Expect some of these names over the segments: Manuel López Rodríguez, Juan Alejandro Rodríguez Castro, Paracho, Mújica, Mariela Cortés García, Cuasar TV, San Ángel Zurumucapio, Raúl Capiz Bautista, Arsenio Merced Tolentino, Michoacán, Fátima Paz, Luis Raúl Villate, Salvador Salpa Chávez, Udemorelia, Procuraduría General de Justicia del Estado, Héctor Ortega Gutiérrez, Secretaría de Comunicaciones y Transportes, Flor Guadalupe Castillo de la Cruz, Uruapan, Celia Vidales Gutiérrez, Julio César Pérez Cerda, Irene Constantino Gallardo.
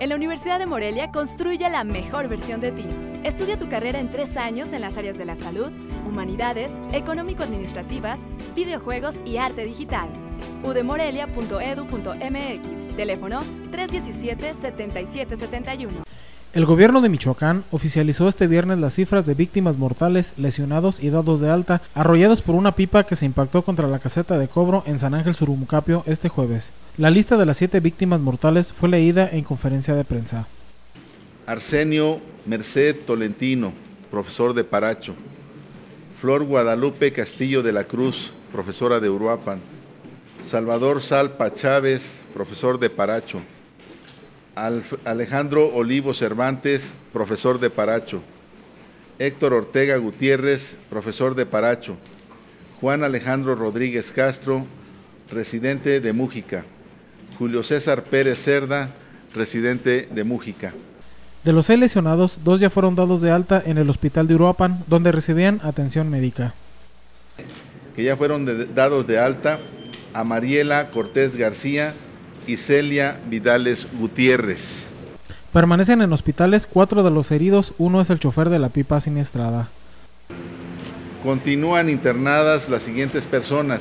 En la Universidad de Morelia construye la mejor versión de ti. Estudia tu carrera en 3 años en las áreas de la salud, humanidades, económico-administrativas, videojuegos y arte digital. udemorelia.edu.mx. Teléfono 317-7771. El gobierno de Michoacán oficializó este viernes las cifras de víctimas mortales, lesionados y dados de alta arrollados por una pipa que se impactó contra la caseta de cobro en San Ángel Zurumucapio este jueves. La lista de las 7 víctimas mortales fue leída en conferencia de prensa. Arsenio Merced Tolentino, profesor de Paracho. Flor Guadalupe Castillo de la Cruz, profesora de Uruapan. Salvador Salpa Chávez, profesor de Paracho. Alejandro Olivo Cervantes, profesor de Paracho. Héctor Ortega Gutiérrez, profesor de Paracho. Juan Alejandro Rodríguez Castro, residente de Mújica. Julio César Pérez Cerda, residente de Mújica. De los 6 lesionados, 2 ya fueron dados de alta en el hospital de Uruapan, donde recibían atención médica. Que ya fueron dados de alta a Mariela Cortés García y Celia Vidales Gutiérrez. Permanecen en hospitales 4 de los heridos, uno es el chofer de la pipa siniestrada. Continúan internadas las siguientes personas: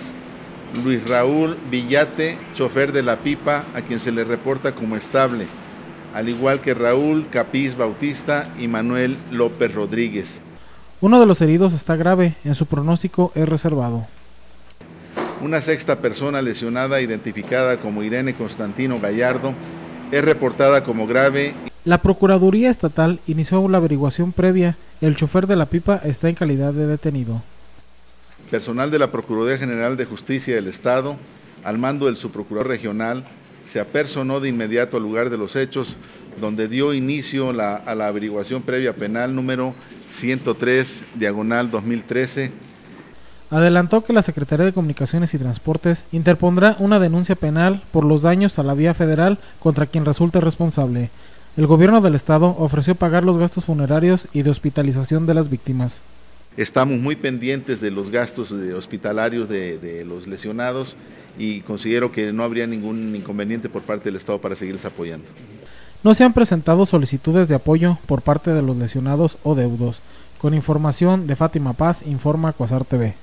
Luis Raúl Villate, chofer de la pipa, a quien se le reporta como estable, al igual que Raúl Capiz Bautista y Manuel López Rodríguez. Uno de los heridos está grave, en su pronóstico es reservado. Una 6ª persona lesionada, identificada como Irene Constantino Gallardo, es reportada como grave. La Procuraduría Estatal inició una averiguación previa. El chofer de la pipa está en calidad de detenido. Personal de la Procuraduría General de Justicia del Estado, al mando del subprocurador regional, se apersonó de inmediato al lugar de los hechos, donde dio inicio a la averiguación previa penal número 103/2013, Adelantó que la Secretaría de Comunicaciones y Transportes interpondrá una denuncia penal por los daños a la vía federal contra quien resulte responsable. El gobierno del estado ofreció pagar los gastos funerarios y de hospitalización de las víctimas. Estamos muy pendientes de los gastos hospitalarios de los lesionados y considero que no habría ningún inconveniente por parte del estado para seguirles apoyando. No se han presentado solicitudes de apoyo por parte de los lesionados o deudos. Con información de Fátima Paz, informa Cuasar TV.